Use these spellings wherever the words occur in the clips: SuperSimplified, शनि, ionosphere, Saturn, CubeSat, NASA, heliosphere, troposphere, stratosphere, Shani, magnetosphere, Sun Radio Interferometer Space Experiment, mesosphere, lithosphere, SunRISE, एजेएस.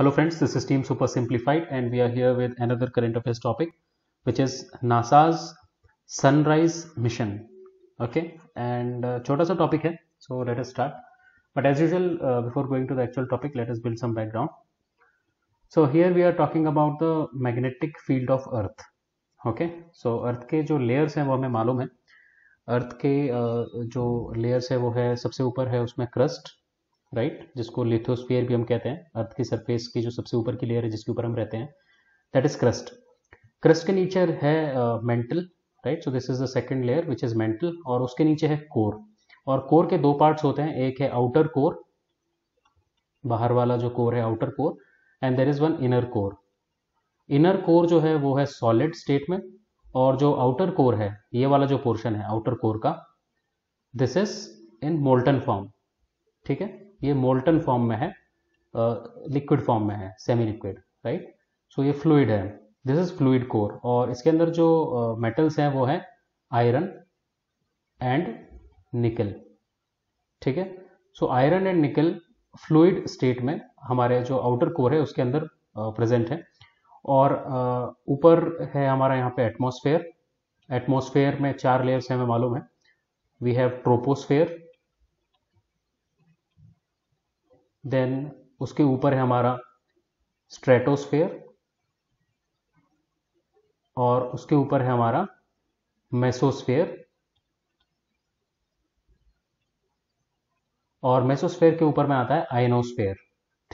Hello friends, this is Team Super Simplified and we are here with another current affairs topic, which is NASA's Sunrise Mission. Okay, and chota sa topic hai, so let us start. But as usual, before going to the actual topic, let us build some background. So here we are talking about the magnetic field of Earth. Okay, so Earth के जो layers हैं वो हमें मालूम है. Earth के जो layers है वो है, सबसे ऊपर है उसमें crust, राइट जिसको लिथोस्फीयर भी हम कहते हैं. अर्थ की सरफेस की जो सबसे ऊपर की लेयर है जिसके ऊपर हम रहते हैं, दैट इज क्रस्ट. क्रस्ट के नीचे है mantle, right. So this is the second layer which is mantle, और उसके नीचे है कोर. और कोर के दो पार्ट्स होते हैं, एक है आउटर कोर, बाहर वाला जो कोर है outer core, and there is one inner core. Inner core जो है वो है सॉलिड स्टेट में, और जो आउटर कोर है, ये वाला जो पोर्शन है आउटर कोर का, this is in molten form. ठीक है, ये मोल्टन फॉर्म में है, लिक्विड फॉर्म में है, सेमी लिक्विड, राइट. सो ये फ्लूइड है, दिस इज फ्लूइड कोर. और इसके अंदर जो मेटल्स हैं वो है आयरन एंड निकल. ठीक है, so iron and nickel fluid state में हमारे जो आउटर कोर है उसके अंदर प्रेजेंट है. और ऊपर है हमारा यहाँ पे एटमॉस्फेयर. एटमॉस्फेयर में चार लेयर्स हैं हमें मालूम है. वी हैव ट्रोपोस्फेयर, देन उसके ऊपर है हमारा स्ट्रेटोस्फेयर, और उसके ऊपर है हमारा मेसोस्फेयर. और मेसोस्फेयर के ऊपर में आता है आयनोस्फेयर.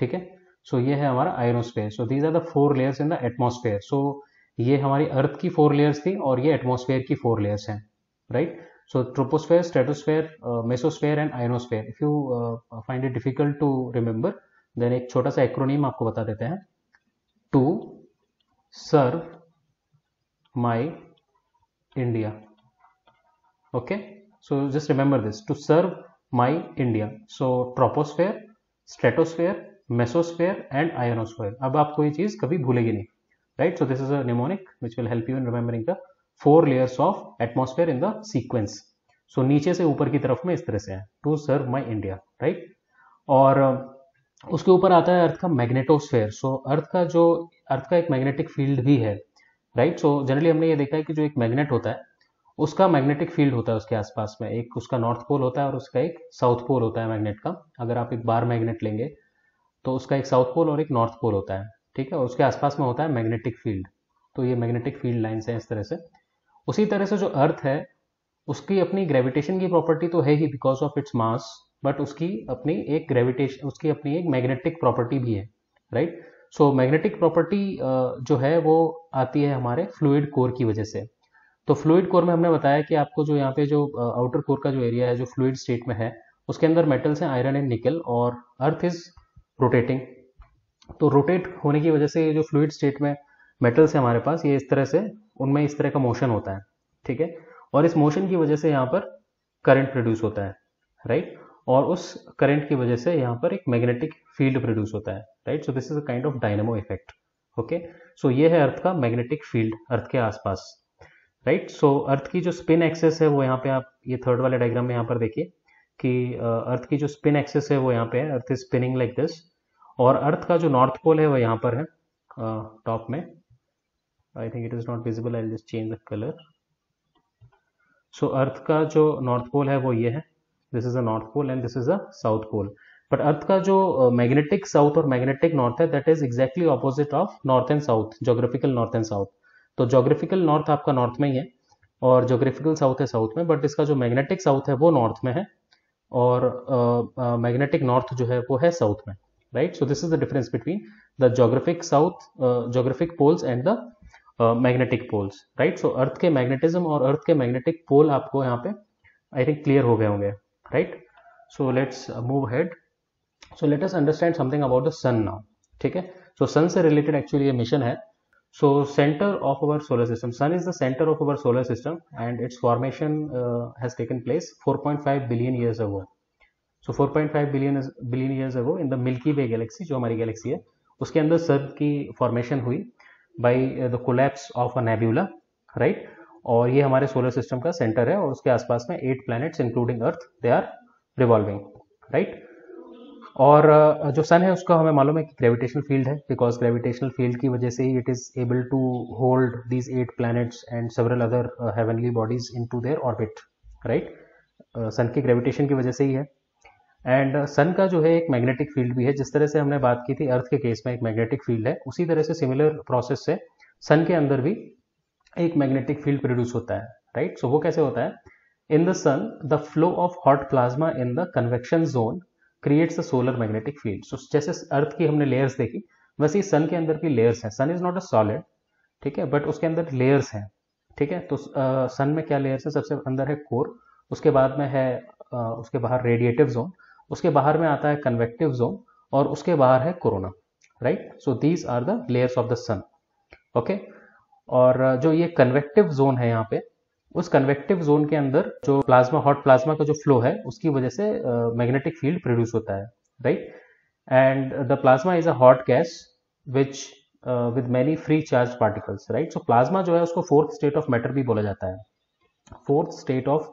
ठीक है, सो ये है हमारा ionosphere. So these are the four layers in the atmosphere. So ये हमारी अर्थ की फोर लेयर्स थी और ये एटमॉस्फेयर की फोर लेयर्स हैं, right. So troposphere, stratosphere, mesosphere and ionosphere. If you find it difficult to remember, then एक छोटा सा acronym आपको बता देते हैं, to serve my India. Okay, so just remember this, to serve my India. So troposphere, stratosphere, mesosphere and ionosphere. अब आपको ये चीज कभी भूलेगी नहीं, right? So this is a mnemonic which will help you in remembering the four layers of atmosphere in the sequence. So नीचे से ऊपर की तरफ में इस तरह से है, to serve my India, right. और उसके ऊपर आता है अर्थ का मैग्नेटोस्फेयर. सो अर्थ का एक मैग्नेटिक फील्ड भी है, राइट. सो जनरली हमने ये देखा है कि जो एक मैग्नेट होता है उसका मैग्नेटिक फील्ड होता है उसके आसपास में, एक उसका नॉर्थ पोल होता है और उसका एक साउथ पोल होता है मैग्नेट का. अगर आप एक बार मैग्नेट लेंगे तो उसका एक साउथ पोल और एक नॉर्थ पोल होता है, ठीक है, और उसके आसपास में होता है मैग्नेटिक फील्ड. तो ये मैग्नेटिक फील्ड लाइन्स हैं इस तरह से. उसी तरह से जो अर्थ है उसकी अपनी ग्रेविटेशन की प्रॉपर्टी तो है ही because of its mass, but उसकी अपनी एक मैग्नेटिक प्रॉपर्टी भी है, राइट. सो मैग्नेटिक प्रॉपर्टी जो है वो आती है हमारे फ्लूइड कोर की वजह से. तो फ्लूइड कोर में हमने बताया कि आपको जो यहाँ पे जो आउटर कोर का जो एरिया है जो फ्लूइड स्टेट में है उसके अंदर मेटल्स हैं आयरन एंड निकल, और अर्थ इज रोटेटिंग. तो रोटेट होने की वजह से ये जो फ्लूइड स्टेट में मेटल्स है हमारे पास, ये इस तरह से उनमें इस तरह का मोशन होता है, ठीक है, और इस मोशन की वजह से यहाँ पर करंट प्रोड्यूस होता है, राइट. और उस करंट की वजह से यहाँ पर एक मैग्नेटिक फील्ड प्रोड्यूस होता है, right. So this is a kind of dynamo effect. Okay, so ये है अर्थ का मैग्नेटिक फील्ड अर्थ के आसपास, राइट. सो अर्थ की जो स्पिन एक्सेस है वो यहाँ पे आप ये थर्ड वाले डायग्राम में यहाँ पर देखिए कि अर्थ की जो स्पिन एक्सेस है वो यहाँ पे है, earth is spinning like this. और अर्थ का जो नॉर्थ पोल है वो यहाँ पर है टॉप में. I think it is not visible. I'll just change the color. So अर्थ का जो नॉर्थ पोल है वो ये है, this is a north pole and this is a south pole. But earth का जो मैग्नेटिक साउथ और मैग्नेटिक नॉर्थ है, that is exactly opposite of north and south, geographical north and south. तो geographical north आपका north में ही है और जोग्राफिकल साउथ है साउथ में, बट इसका जो मैग्नेटिक साउथ है वो नॉर्थ में है और मैग्नेटिक नॉर्थ जो है वो है साउथ में, right. So this is the difference between the geographic south, geographic poles and the magnetic poles, right. So अर्थ के magnetism और अर्थ के magnetic pole आपको यहाँ पे I think clear हो गए होंगे, right. So let's move ahead. So let us understand something about the sun now. ठीक है, so sun से related actually ये mission है. So center of our solar system, sun is the center of our solar system and its formation has taken place 4.5 billion years ago. So 4.5 billion years ago in the Milky Way galaxy, जो हमारी Galaxy है उसके अंदर सन की formation हुई by the collapse of a nebula, right. और ये हमारे सोलर सिस्टम का सेंटर है और उसके आसपास में 8 planets including Earth, they are revolving, right. और जो सन है उसका हमें मालूम है कि ग्रेविटेशनल फील्ड है, बिकॉज ग्रेविटेशनल फील्ड की वजह से ही it is able to hold these 8 planets and several other heavenly bodies into their orbit, right. Sun की ग्रेविटेशन की वजह से ही है। एंड सन का जो है एक मैग्नेटिक फील्ड भी है, जिस तरह से हमने बात की थी अर्थ के केस में एक मैग्नेटिक फील्ड है, उसी तरह से सिमिलर प्रोसेस से सन के अंदर भी एक मैग्नेटिक फील्ड प्रोड्यूस होता है, राइट। सो वो कैसे होता है? In the sun, the flow of hot plasma in the convection zone creates a solar magnetic field. So जैसे अर्थ की हमने layers देखी, वैसे ही sun के अंदर की layers हैं। Sun is not a solid, ठीक है, but उसके अंदर layers हैं, ठीक है। तो sun में क्या layers हैं? सबसे अंदर है core, उसके बाद में है उसके बाहर radiative zone, उसके बाहर में आता है convective zone और उसके बाहर है corona, right? So these are the layers of the sun, okay? और जो ये convective zone है यहाँ पे, उस कन्वेक्टिव जोन के अंदर जो प्लाज्मा, हॉट प्लाज्मा का जो फ्लो है, उसकी वजह से मैग्नेटिक फील्ड प्रोड्यूस होता है, right. And the plasma is a hot gas which with many free charge particles, right. So plasma जो है उसको फोर्थ स्टेट ऑफ मैटर भी बोला जाता है, fourth state of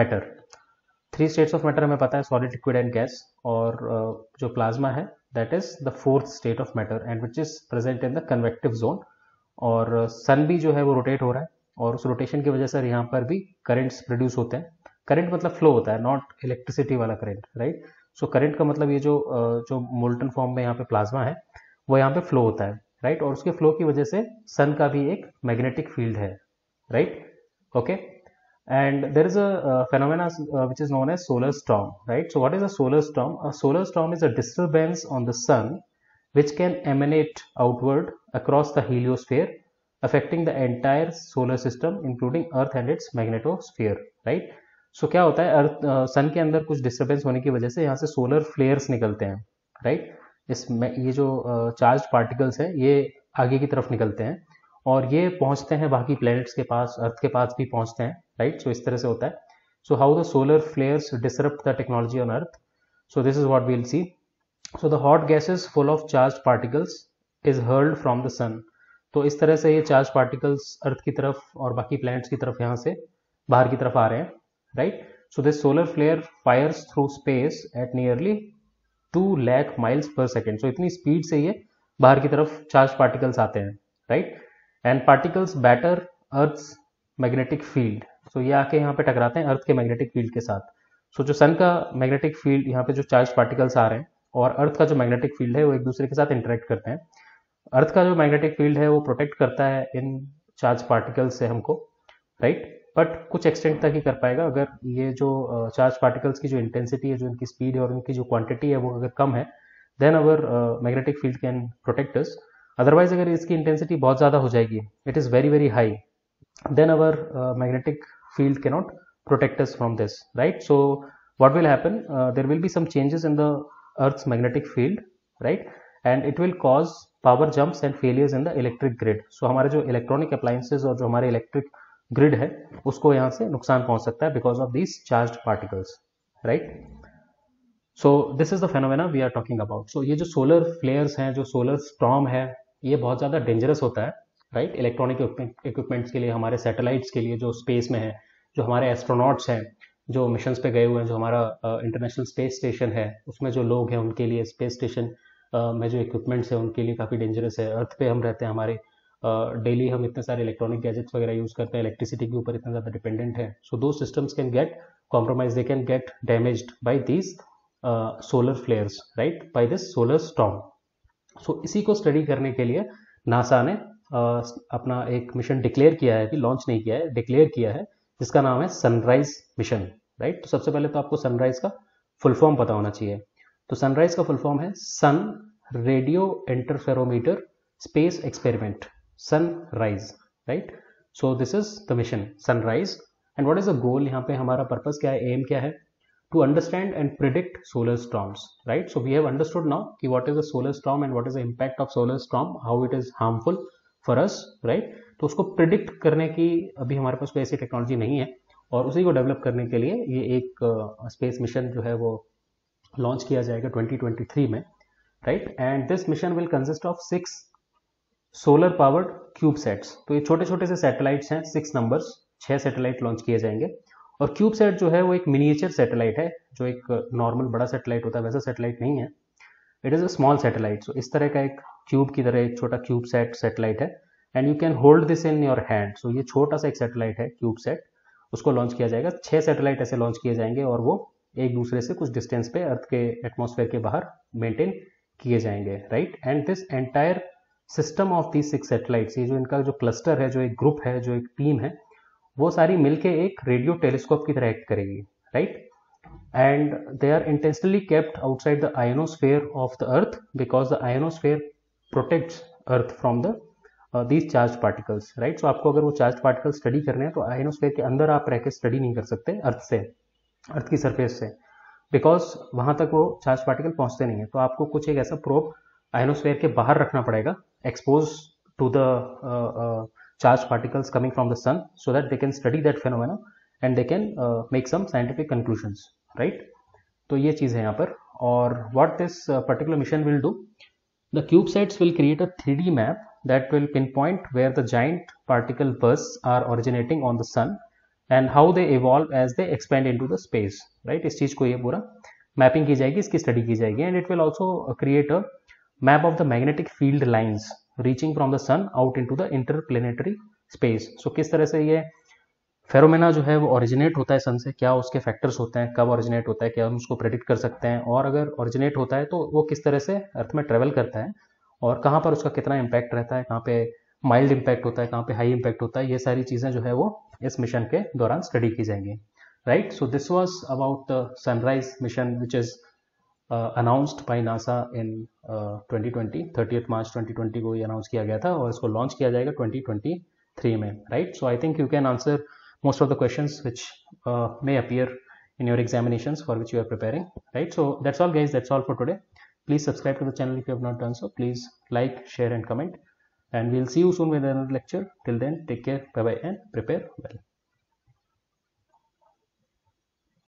matter. 3 states of matter हमें पता है, सॉलिड, लिक्विड एंड गैस, और जो प्लाज्मा है that is the fourth state of matter and which is present in the convective zone. और सन भी जो है वो रोटेट हो रहा है और उस रोटेशन की वजह से यहाँ पर भी करंट्स प्रोड्यूस होते हैं। करंट मतलब फ्लो होता है, नॉट इलेक्ट्रिसिटी वाला करंट, राइट। सो करंट का मतलब ये जो मोल्टन फॉर्म में यहाँ पे प्लाज्मा है वो यहाँ पे फ्लो होता है, राइट। और उसके फ्लो की वजह से सन का भी एक मैग्नेटिक फील्ड है, right, okay. And there is a phenomena which is known as solar storm, right. So what is a solar storm? A solar storm is a disturbance on the sun which can emanate outward across the heliosphere affecting the entire solar system including earth and its magnetosphere, right? So क्या होता है, अर्थ सन के अंदर कुछ disturbance होने की वजह से यहाँ से solar flares निकलते हैं, right? इसमें ये जो charged particles हैं ये आगे की तरफ निकलते हैं और ये पहुँचते हैं बाकी planets के पास, अर्थ के पास भी पहुँचते हैं, right? So इस तरह से होता है। So how the solar flares disrupt the technology on earth? So this is what we'll see. So the hot gases full of charged particles is hurled from the sun. तो इस तरह से ये चार्ज पार्टिकल्स अर्थ की तरफ और बाकी planets की तरफ यहाँ से बाहर की तरफ आ रहे हैं, right. So this solar flare fires through space at nearly 2 lakh miles per second. So इतनी स्पीड से ये बाहर की तरफ चार्ज पार्टिकल्स आते हैं, right. And particles batter earth's magnetic field. So ये आके यहाँ पे टकराते हैं अर्थ के मैग्नेटिक फील्ड के साथ। सो जो सन का मैग्नेटिक फील्ड, यहाँ पे जो चार्ज पार्टिकल्स आ रहे हैं, और अर्थ का जो मैग्नेटिक फील्ड है वो एक दूसरे के साथ इंटरेक्ट करते हैं। अर्थ का जो मैग्नेटिक फील्ड है वो प्रोटेक्ट करता है इन चार्ज पार्टिकल्स से हमको, राइट, बट कुछ एक्सटेंट तक ही कर पाएगा। अगर ये जो चार्ज पार्टिकल्स की जो इंटेंसिटी है, जो इनकी स्पीड है और इनकी जो क्वांटिटी है वो अगर कम है, then our magnetic field can protect us. Otherwise अगर इसकी इंटेंसिटी बहुत ज़्यादा हो जाएगी, it is very very high, then our magnetic field can not protect us from this, right. So what will happen, there will be some changes in the earth's magnetic field, right, and it will cause power jumps and failures in the electric grid. So हमारे जो electronic appliances और जो हमारे electric grid है उसको यहाँ से नुकसान पहुँच सकता है because of these charge particles, right. So this is the phenomena we are talking about. So ये जो सोलर फ्लेयर्स हैं, जो सोलर स्टॉर्म है, ये बहुत ज़्यादा डेंजरस होता है, राइट, इलेक्ट्रॉनिक इक्विपमेंट्स के लिए, हमारे सैटेलाइट्स के लिए जो स्पेस में है, जो हमारे एस्ट्रोनॉट्स हैं जो मिशंस पे गए हुए हैं, जो हमारा इंटरनेशनल स्पेस स्टेशन है उसमें जो लोग हैं उनके लिए स्पेस स्टेशन में जो इक्विपमेंट्स है उनके लिए काफ़ी डेंजरस है। अर्थ पे हम रहते हैं, हमारे डेली हम इतने सारे इलेक्ट्रॉनिक गैजेट्स वगैरह यूज़ करते हैं, इलेक्ट्रिसिटी के ऊपर इतना ज़्यादा डिपेंडेंट है। सो दो systems can get compromise, they can get damaged by this solar flares, right, by this solar storm. So इसी को स्टडी करने के लिए नासा ने अपना एक मिशन डिक्लेयर किया है, अभी लॉन्च नहीं किया है, डिक्लेयर किया है, जिसका नाम है सनराइज मिशन, राइट। तो सबसे पहले तो आपको सनराइज का फुल फॉर्म पता होना चाहिए। तो सनराइज का फुल फॉर्म है sun radio interferometer space experiment, Sunrise, right. So this is the mission Sunrise. And what is the goal, यहाँ पे हमारा पर्पस क्या है, एम क्या है? To understand and predict solar storms, right. So we have understood now कि what is a solar storm and what is the impact of solar storm, how it is harmful for us, right. तो उसको predict करने की अभी हमारे पास कोई ऐसी technology नहीं है और उसी को डेवलप करने के लिए ये एक स्पेस मिशन जो है वो लॉन्च किया जाएगा 2023 में, right. And this mission will consist of 6 solar powered cubesats. तो ये छोटे छोटे से सैटेलाइट्स हैं, 6 नंबर्स, 6 सैटेलाइट लॉन्च किए जाएंगे और क्यूबसैट जो है वो एक मिनिएचर सैटेलाइट है, जो एक नॉर्मल बड़ा सैटेलाइट होता है वैसा सैटेलाइट नहीं है, it is a small satellite. So इस तरह का एक क्यूब की तरह एक छोटा क्यूबसैट सैटेलाइट है and you can hold this in your hand. So ये छोटा सा एक सैटेलाइट है क्यूबसैट, उसको लॉन्च किया जाएगा। 6 सैटेलाइट ऐसे लॉन्च किए जाएंगे और वो एक दूसरे से कुछ डिस्टेंस पे अर्थ के एटमॉस्फेयर के बाहर मेंटेन किए जाएंगे, right. And this entire system of these 6 satellites, ये जो इनका जो क्लस्टर है, जो एक ग्रुप है, जो एक टीम है, वो सारी मिलके एक रेडियो टेलीस्कोप की तरह एक्ट करेगी, right. And they are intentionally kept outside the ionosphere of the earth because the ionosphere protects earth from the these charge particles, right. So आपको अगर वो चार्ज पार्टिकल स्टडी करने हैं तो आयोनोस्फेयर के अंदर आप रह के स्टडी नहीं कर सकते अर्थ से, अर्थ की सरफेस से, बिकॉज वहां तक वो चार्ज पार्टिकल पहुंचते नहीं है। तो आपको कुछ एक ऐसा प्रोब आयोनोस्फेयर के बाहर रखना पड़ेगा, expose to the charge particles coming from the sun so that they can study that phenomena and they can make some scientific conclusions, right? तो ये चीज़ है यहाँ पर। और what this particular mission will do, the CubeSats will create a 3D map that will pinpoint where the giant particle bursts are originating on the sun and how they evolve as they expand into the space, right? इस चीज़ को ये पूरा mapping की जाएगी, इसकी study की जाएगी। And it will also create a map of the magnetic field lines reaching from the sun out into the interplanetary space. So किस तरह से ये फेरोमेना जो है वो ऑरिजिनेट होता है सन से, क्या उसके फैक्टर्स होते हैं, कब ऑरिजिनेट होता है, क्या हम उसको प्रेडिक्ट कर सकते हैं, और अगर ऑरिजिनेट होता है तो वो किस तरह से अर्थ में ट्रेवल करता है और कहाँ पर उसका कितना इम्पैक्ट रहता है, कहाँ पे माइल्ड इम्पैक्ट होता है, कहाँ पे हाई इम्पैक्ट होता है, ये सारी चीज़ें जो है वो इस मिशन के दौरान स्टडी की जाएंगी, right. So this was about the sunrise mission which is announced by NASA in 2020, 30th March 2020 को ये अनाउंस किया गया था और इसको लॉन्च किया जाएगा 2023 में, right. So I think you can answer most of the questions which may appear in your examinations for which you are preparing, right. So that's all guys, that's all for today. Please subscribe to the channel if you have not done so, please like, share and comment, and we'll see you soon with another lecture. Till then, take care, bye bye, and prepare well.